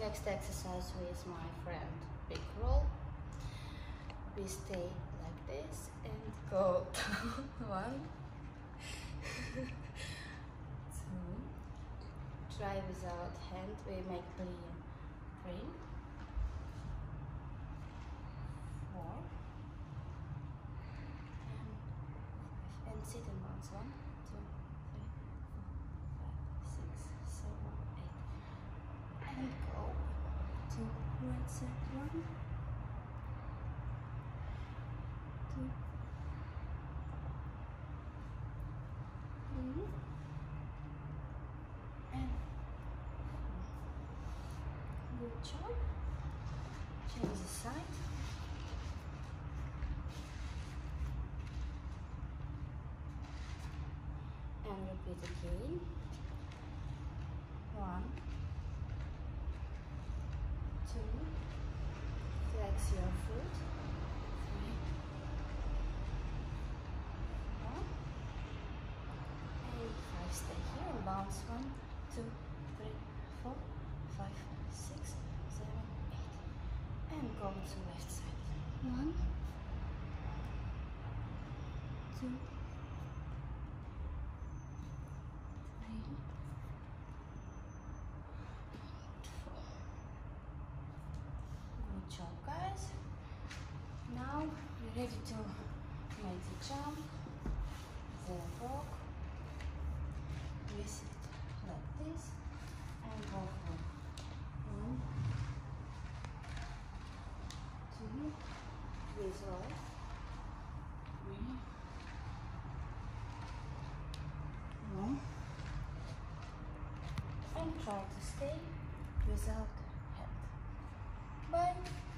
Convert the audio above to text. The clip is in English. next exercise with my friend Big Roll. We stay like this and go down. 1, 2. Try without hand. We make clean. 3, 4. And sit in bounce. 1, 2, 3, 4, 5, 6, 7, 8. And go to right side. 1, 2, 3. And good job. Change the side. And repeat again. 1, 2, flex your foot. 3, 4, and 5. Stay here and bounce. 1, 2, 3, 4, 5, 6, 7, 8, and go to left side. 1, 2. Guys, now we're ready to make the jump, the walk. We sit like this and go home. 1, 2, please roll. 3, 4, and try to stay without hand. Bye.